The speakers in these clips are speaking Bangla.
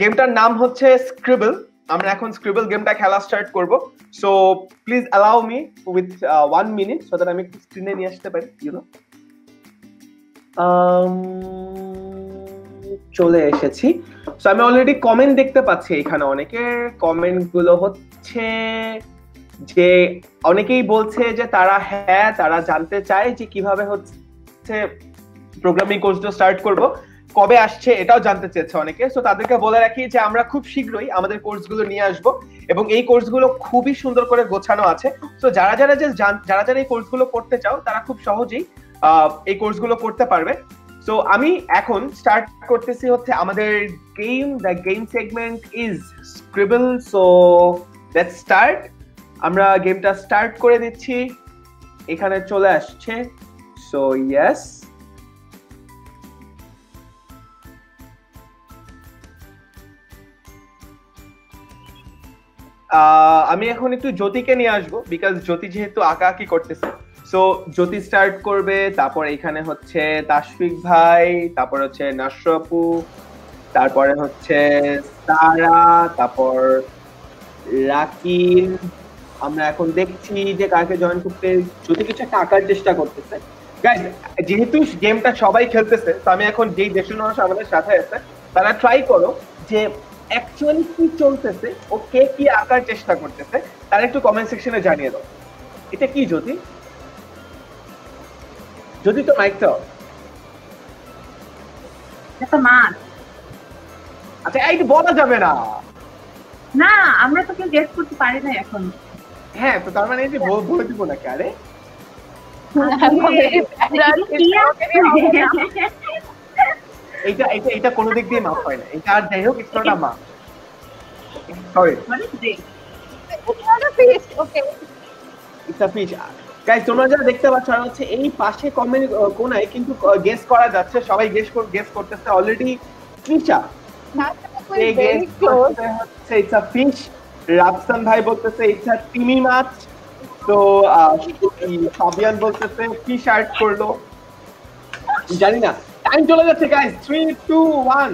गेमटार नाम होच्छे स्क्रिबल। আমরা এখন স্ক্রিবল গেমটা খেলা স্টার্ট করব। So please allow me with 1 minute so that আমি একটু স্ক্রিনে নিয়ে আসতে পারি, ইউ নো। চলে এসেছি। সো আমি অলরেডি কমেন্ট দেখতে পাচ্ছি, এখানে অনেকের কমেন্ট গুলো হচ্ছে যে অনেকেই বলছে যে তারা হ্যাঁ তারা জানতে চায় যে কিভাবে হচ্ছে প্রোগ্রামিং কোর্সটা স্টার্ট করব, কবে আসছে এটাও জানতে চেয়েছে অনেকে। সো তাদেরকে বলে রাখি যে আমরা খুব শীঘ্রই আমাদের কোর্সগুলো নিয়ে আসবো এবং এই কোর্সগুলো খুবই সুন্দর করে গোছানো আছে। সো যারা যারা এই কোর্সগুলো করতে চাও তারা খুব সহজেই এই কোর্সগুলো করতে পারবে। সো আমি এখন স্টার্ট করতেছি হচ্ছে আমাদের game. The game segment is scribble. So let's start. আমরা গেমটা স্টার্ট করে দিচ্ছি, এখানে চলে আসছে। সো ইয়েস, আমি এখন একটু জ্যোতিকে নিয়ে আসবো বিকজ জ্যোতি যেহেতু আঁকা আঁকি করতেছে। সো জ্যোতি স্টার্ট করবে, তারপর এখানে হচ্ছে তাশফিক ভাই, তারপর হচ্ছে নাশরাপু, তারপরে হচ্ছে সারা, তারপর রাকিন। আমরা এখন দেখছি যে কাকে জয়েন করতে। জ্যোতি কিছু একটা আঁকার চেষ্টা করতেছে। যেহেতু গেমটা সবাই খেলতেছে তো আমি এখন যেই দেশের মানুষ আমাদের সাথে আছে তারা ট্রাই করো যে অ্যাকচুয়ালি কি চলতেছে ও কে কি আঁকার চেষ্টা করতেছে তারা একটু কমেন্ট সেকশনে জানিয়ে দাও। এটা কি জ্যোতি? জ্যোতি তো মাইকটা এটা মান আচ্ছা এইটা বলা যাবে না, না আমরা তো কেউ গেস করতে পারি না এখন। হ্যাঁ তো তার মানে এই যে বলে দিব না কি? আরে এটা কোনো দিক দিয়ে মাপ হয় না, এটা আর যাই হোক একটু না মাপ। সরি, এটা ফিশ। গাইস তোমরা যারা দেখতে পাচ্ছ আর হচ্ছে এই পাশে কমেন্ট কোনায় কিন্তু গেস করা যাচ্ছে, সবাই গেস করতেছে অলরেডি। তৃষা এই গেস করতে হচ্ছে এটা ফিশ। রাফসান ভাই বলতেছে এটা তিমি মাছ। তো ফাবিয়ান বলতেছে ফিশ আর্ট করলো, জানি না। টাইম চলে যাচ্ছে গাইস, 3 2 1।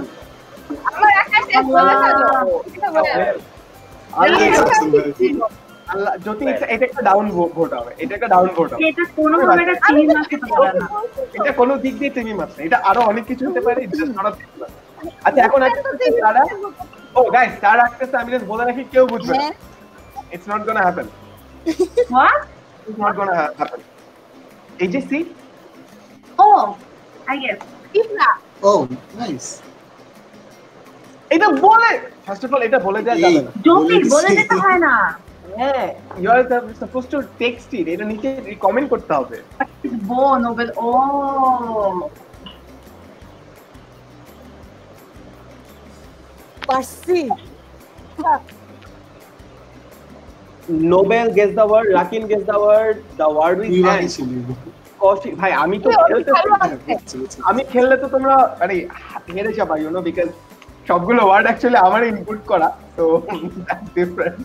আমার আকাশে চলে গেল। আল্লাহ জ্যোতি এটা একটা ডাউন ভোট হবে, এটা একটা ডাউন ভোট হবে। এটা কোনো ভাবে একটা টিম মারতে পারে না, এটা কোনো দিক দিয়ে টিম মারছে, এটা আরো অনেক কিছু হতে পারে। জাস্ট ধরা থাকবে। আচ্ছা এখন তারা ও গাইস তারা আসছে, আমি জাস্ট বলে রাখি কেউ বুঝবে না। It's not gonna happen. What? It's not gonna happen. एजेसी? Oh I guess. Ifra. Oh, nice. Ita bole. First of all, ita bole jay jabe na. Joke bole deta hoy na. Yeah, you are supposed to text it. Eta niche comment korte hobe. Bo Nobel. Oh. Parsi. Nobel guess the word. Rakin guess the word. The word is hand. Koushik ভাই আমি তো আমি খেললে তো তোমরা মানে হেরে যাবা, ইউ নো, বিকজ সবগুলো ওয়ার্ড অ্যাকচুয়ালি আমার ইনপুট করা। তো ডিফারেন্ট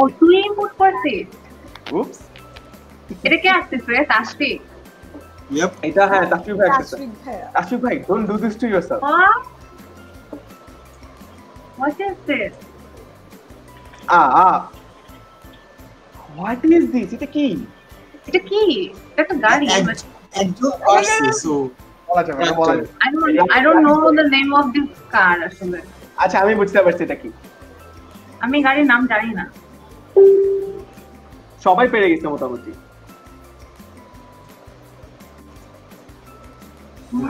ও তুই ইনপুট করছিস। উপস এটা কি আসছে? তাশফিক। ইয়েপ এটা হ্যাঁ তাশফিক ভাই। তাশফিক ভাই don't do this to yourself. What is this? What is this? এটা কি? এটা কি? এটা গাড়ি একদম আছে। So I don't know the name of this car actually. আচ্ছা আমি বুঝতে পারছি এটা কি। আমি গাড়ির নাম জানি না। সবাই পেরে গেছে মোটামুটি।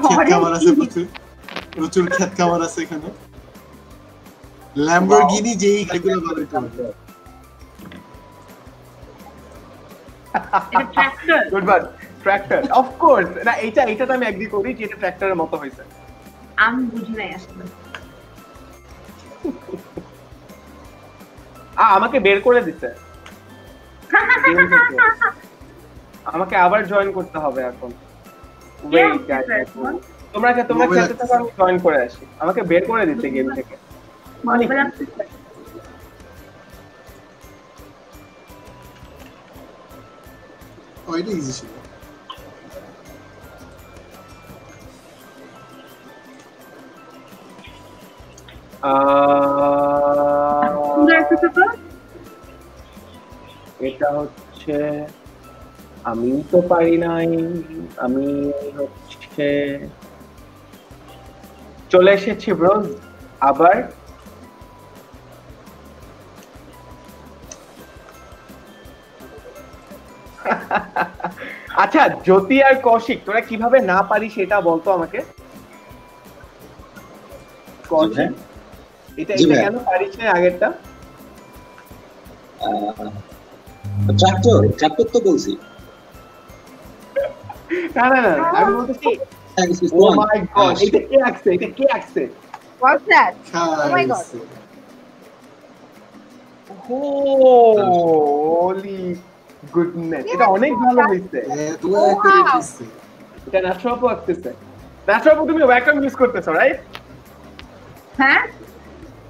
ক্যামেরা আছে কিছু প্রচুর ক্ষেত ক্যামেরা আছে এখানে। ল্যাম্বরগিনি যেই গাড়িগুলো বলে good but tractor of course. না এইটা এইটা তো আমি এগ্রি করি যে এটা ট্র্যাক্টরের মতো হইছে। আমি বুঝি নাই আসলে। আমাকে বের করে দিতে, আমাকে আবার জয়েন করতে হবে এখন। ওয়েট গাইস তোমরা খেলতে থাকো, আমি জয়েন করে আসি। আমাকে বের করে দিতে গেম থেকে। মানে এটা ইজি ছিল। এটা হচ্ছে আমি তো পারি নাই, আমি হচ্ছে চলে এসেছি ব্রো। আবার আচ্ছা জ্যোতি আর কৌশিক তোরা কিভাবে না পারি সেটা বলতো আমাকে। কৌশিক এটা এটা কেন পারিস না আগেরটা? ট্রাক্টর ট্রাক্টর তো বলছি না না না আমি বলতেছি ও মাই গড এটা কি আছে, এটা কি আছে? What's that? Oh my god. Holy goodness. এটা অনেক ভালো হইছে। দুটো একটা হইছে। এটা নাট্রপ আসছে। নাট্রপ তুমি ভ্যাকুয়াম ইউজ করতেছো, রাইট? হ্যাঁ।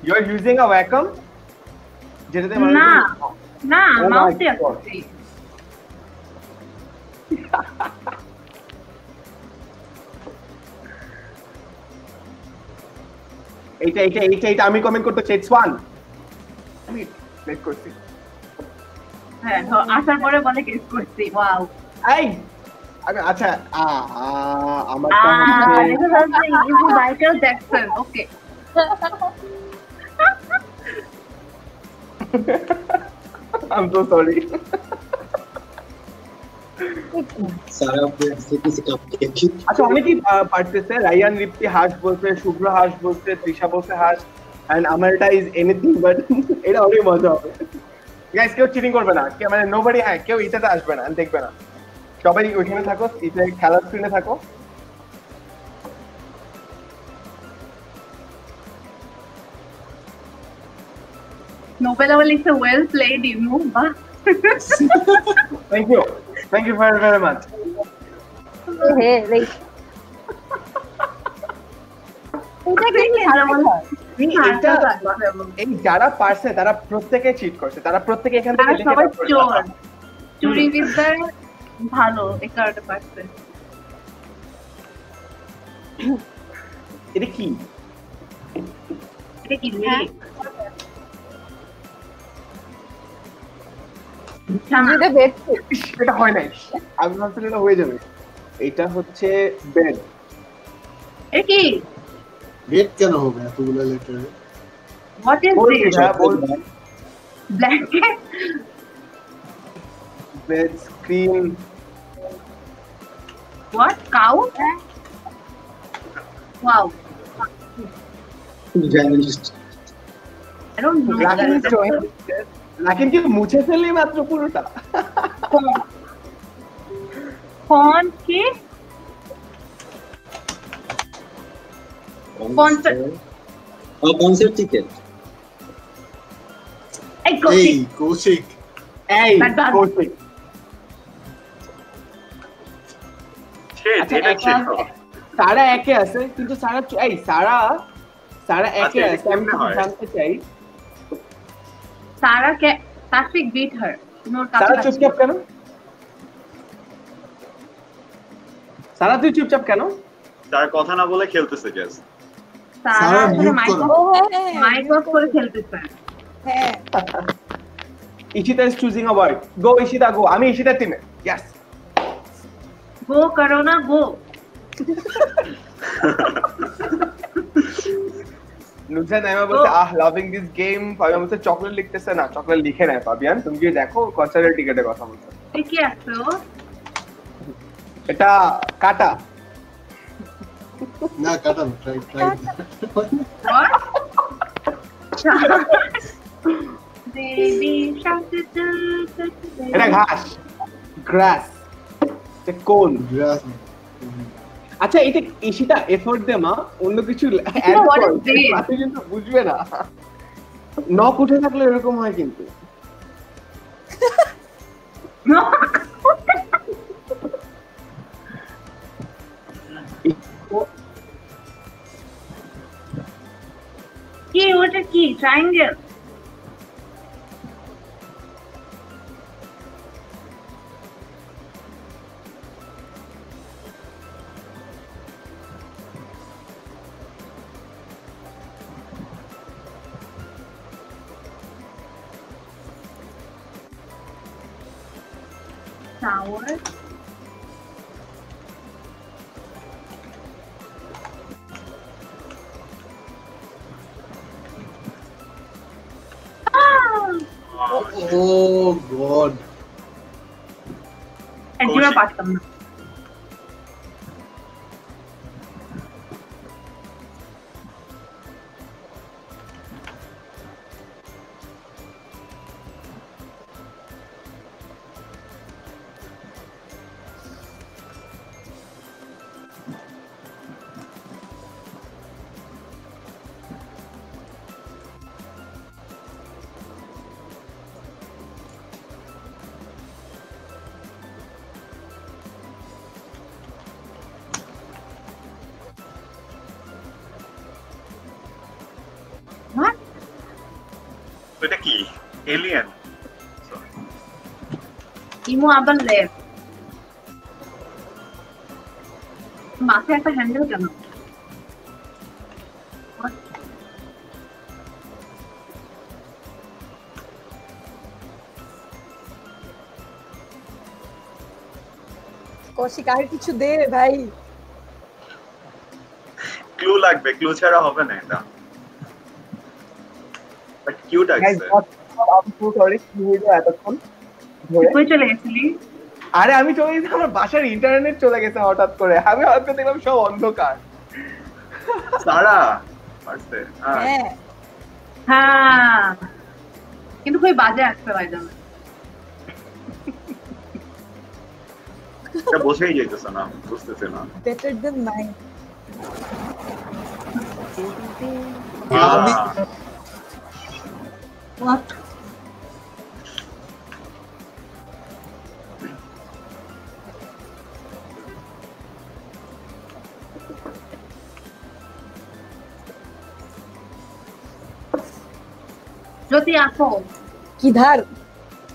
You are using a vacuum? যেটাতে মানে না না মাউথ দিয়ে। এটা এটা এটা এটা আমি কমেন্ট করতে চাইছি ওয়ান। আমি লেট করছি। হ্যাঁ আসার পরে বলে গেস করছি। ওয়াও। এই আচ্ছা আচ্ছা আমার Imu Michael Jackson. Okay. I'm so sorry. Sarah basically cupcake. আচ্ছা অনেকেই পারতেছে, রায়ান রিপ্তি হাস বলছে, শুভ্র হাস বলছে, তৃষা বলছে হাস and Amarta is anything but এটা অনেক মজা হবে। গাইস কেউ চিটিং করবে না, কেউ মানে nobody hack, কেউ এটাতে আসবে না, দেখবে না। সবাই ওখানে থাকো, এটা খেলার স্ক্রিনে থাকো। Nobel Awal is well played Imu. বাহ। Thank you. Thank you very very much. Hey, like. এটা কি আর বলবো? এটা এই যারা পারছে তারা প্রত্যেককে চিট করছে। তারা প্রত্যেককে এখান থেকে লিখে সবাই চোর। চুরি বিদ্যা ভালো একটা পারছে। এটা কি? এটা কি রে? এটা বেড। এটা হয় না, আমি ভাবছিলাম এটা হয়ে যাবে। এটা হচ্ছে বেড। এ কি বেড কেন হবে এতগুলো letter? What is this? Blanket bed screen what cow. Wow journalist I don't know. Journalist তো लेकिन कि मुझे से ले मात्र पुरोटा कौन के कॉन्सर्ट टिकट। ए कौशिक, ए कौशिक छे देना छे सारा एके আছে কিন্তু সারা এই সারা সারা একে আছে। আমি জানতে চাই सारा के तासिक बीट हर सारा चुपचाप करो। सारा तू चुपचाप करो, सारा কথা না বলে খেলতেছে। गाइस सारा माइक ऑफ করে খেলতেছে। হ্যাঁ Ishita is choosing a word. Go Ishita go. আমি ইশিতা টিমে। यस गो करो ना गो। নুজান নাইমা বলছে I loving this game. Fabian বলছে চকলেট লিখতেছে না, চকলেট লিখে না ফাবিয়ান। তুমি কি দেখো কনসার্টের টিকেটের কথা বলছো? ঠিক আছে এটা কাটা না কাটা ট্রাই ট্রাই বেবি শান্ত এটা ঘাস গ্রাস তে কোন গ্রাস। আচ্ছা এটা ইশিতা এফোর্ট দে মা অন্য কিছু অ্যাড কর, আপনি কিন্তু বুঝবে না। নক উঠে থাকলে এরকম হয় কিন্তু। কি ওটা কি triangle? sour. Oh God! And you are part of them. Daqui, alien. Sorry. Emu abang left. Maksudnya apa handle kamu? Koshi kahir kichu de, bhai. Clue lagbe, clue chhara hobe na eta. Cute है गाइस आप तो थोड़ी स्लो हो आतক্ষণ কই চলে গেছিলি আরে আমি তো আমার বাসার ইন্টারনেট চলে গেছে হঠাৎ করে আমি হঠাৎ দেখলাম সব অন্ধকার সারা পারছে হ্যাঁ হ্যাঁ কিন্তু কই বাজে আসছে বাইদা এটা বসেই যাইতেছ না বুঝতেছ না better than mine What? Jyoti aapko kidhar?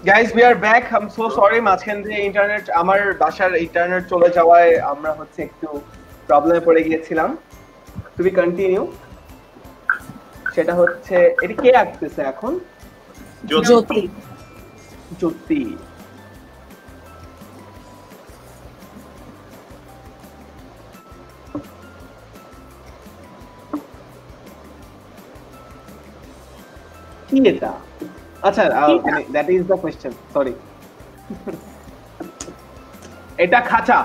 Guys, we are back. I'm so sorry. Majkhan the internet. Amar bashar internet chole jaway. Amra hocche ektu problem e pore giyechilam. Tumi continue. Seta hocche eta ke aashteche ekhon. ज्योति ज्योति कीता अच्छा that is the question sorry এটা খাঁচা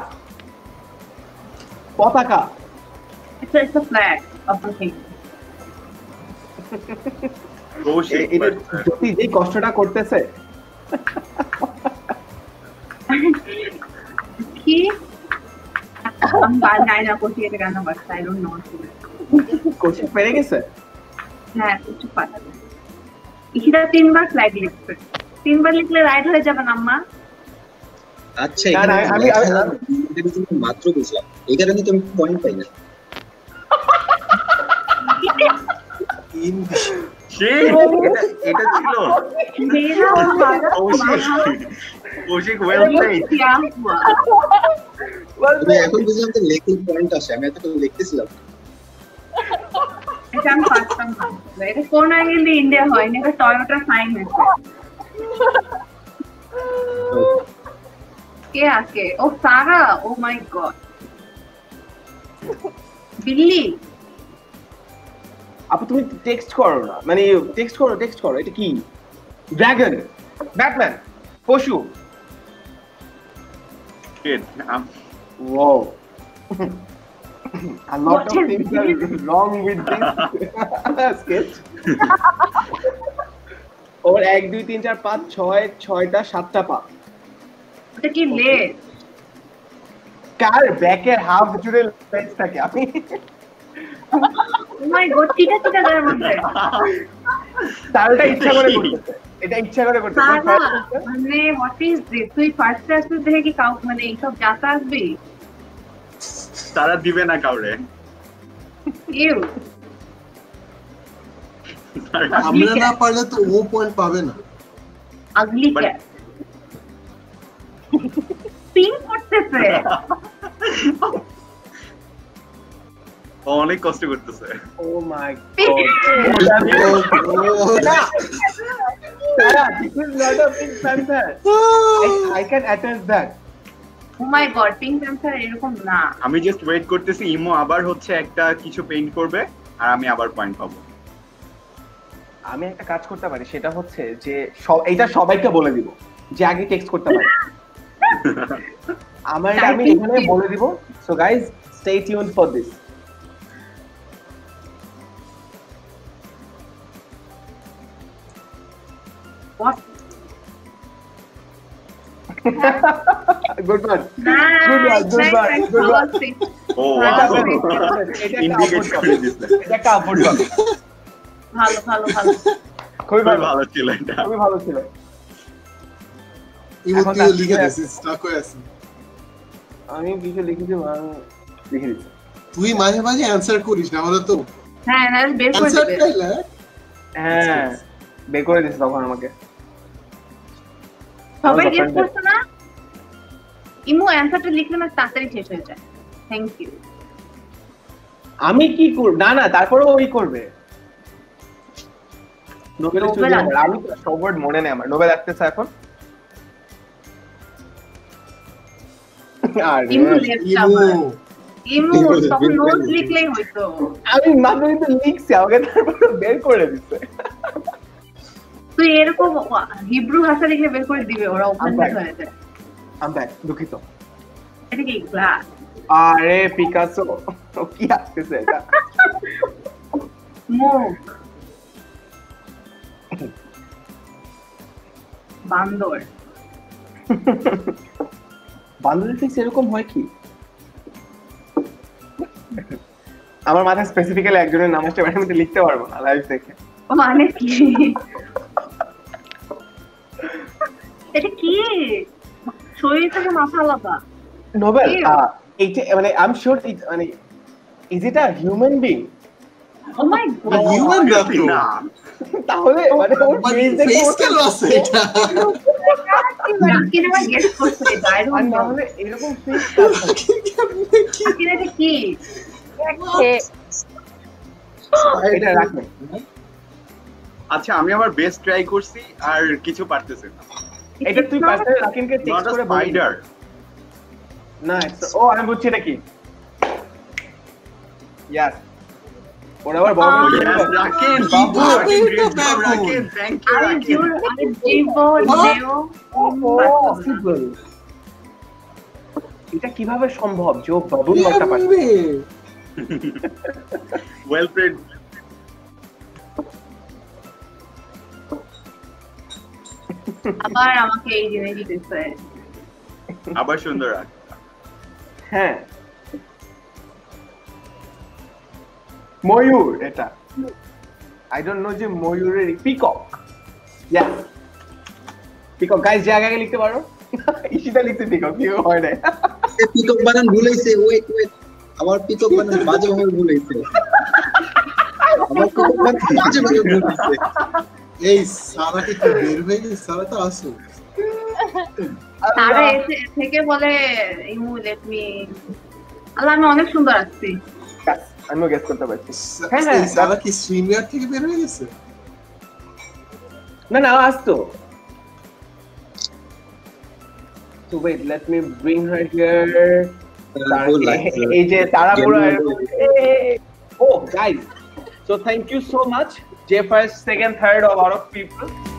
পতাকা it's a flag of thing Jyoti जे कष्टটা করতেছে কি বানাই না কোটি এর গানা বাজছে আই ডোন্ট নো কোটি পেরে গেছে না কিছু পাতা ইটা তিনবার ফ্ল্যাগ লিখছে তিনবার লিখলে রাইট হয়ে যাবে আম্মা আচ্ছা আমি মাত্র বুঝলাম এই কারণে তুমি পয়েন্ট পাই না তিন बिल्ली আপু তুমি টেক্সট করো না মানে টেক্সট করো এটা কি ড্রাগন ব্যাটম্যান পশু কিড নাম wow a lot of things are wrong with this sketch or 1 2 3 4 5 6 6টা 7টা পা এটা কি লে কার ব্যাকের হাফ জুড়ে লেন্স থাকে আপনি Oh my god! ठीक है तो क्या करें मुझसे? तालटा इच्छा करे करते हैं। इतना इच्छा करे करते हैं। ताला हमने what is this? तो ये first class में देखें कि काउंट में नहीं सब जाता है भी। ताला दिवे ना काउंट है। You। हमने ना पढ़ा तो वो point पावे ना। अगली क्या? तीन पढ़ते थे। অনেক কষ্ট করতেছে oh my god Sarah, this is not a pink panther. I can attest that. Oh my God, pink panther এরকম না। আমি just wait করতেছি ইমো আবার হচ্ছে একটা কিছু পেইন্ট করবে আর আমি আবার পয়েন্ট পাবো। আমি একটা কাজ করতে পারি, সেটা হচ্ছে যে এইটা সবাইকে বলে দিব যে আগে টেক্সট করতে পারি। আমার এটা আমি এখানে বলে দিব। So guys, stay tuned for this. What? Good one. Good one. Oh wow. এটা আউট হল। ভালো। খুবই ভালো ছিল। ইমো তুই লিখে দিস, স্টক হয়ে আছে। আমি কিছু লিখে দিছি। তুই মাঝে অ্যানসার করিস না বল তো। হ্যাঁ, না বের করে দে। অ্যানসার তাইলে? হ্যাঁ। বের করে দিস তখন আমাকে। সবাই গেস করছ না? ইমো অ্যানসারটা লিখলে না তাড়াতাড়ি শেষ হয়ে যায়। Thank you. আমি কি করব? না তারপরে ওই করবে। নোবেল চলে আমি সবওয়ার্ড মনে নেই আমার। নোবেল আসছে এখন। আর ইমো সব নোট লিখলেই হইতো। আমি মাত্রই তো লিখছি, আগে তারপরে বের করে দিছে। তুই এরকম হিব্রু ভাষা লিখে বের করে দিবে, ওরা ওখানে হয়ে যায়। আই এম ব্যাক, দুঃখিত। এটা কি ক্লাস? আরে পিকাসো তো কি আসছে এটা? মুখ বান্দর। বান্দর ফিক্স এরকম হয় কি? আমার মাথায় স্পেসিফিক্যালি একজনের নাম আসছে, আমি তো লিখতে পারবো না লাইভ দেখে। ও মানে কি? এটা কি? শরীর থেকে মাথা আলাদা। নোবেল এইটা মানে আই এম শিওর ইট মানে is it a human being? Oh my god, human being না। তাহলে মানে ওর ফেস দেখে স্কেল আছে এটা। কিনা গেস করতে যাই না, তাহলে এরকম ফেস আছে কিনা? এটা কি? এটা রাখ না। আচ্ছা আমি আমার বেস্ট ট্রাই করছি আর কিছু পারতেছি না। এটা তুই পারতে রাকিনকে টেক্সট করে বাইডার না। ও আমি বুঝছি এটা কি। ইয়াস ওরা আবার বড় বড় রাকিন বাবু রাকিন। Thank you Rakin. আরে জীবন দেও পসিবল। এটা কিভাবে সম্ভব যে বাবুর মাথা পারে? Well played. আবার আমাকে এই দিনে দিতেছে, আবার সুন্দর। হ্যাঁ ময়ূর। এটা আই ডোন্ট নো যে ময়ূরের পিকক। Yes peacock. গাইস জায়গা কে লিখতে পারো? ইশিতা লিখতে পিকক কি হয় না? পিকক বানান ভুলেছে। ওয়েট আমার পিকক বানান বাজেভাবে ভুলেছে। আমার পিকক বানান বাজেভাবে ভুলেছে। এই সারা কি বের হয়ে গেছে? সারা তো আসো। সারা এসে থেকে বলে ইমু লেট মি। আল্লাহ আমি অনেক সুন্দর আছি। আমি গেস করতে পারছি। হ্যাঁ সারা কি স্ট্রিমিয়ার থেকে বের হয়ে গেছে? না আসতো তো। Wait let me bring her here. এই যে তারা পুরো। Oh guys, so thank you so much J first, second, third of all of people.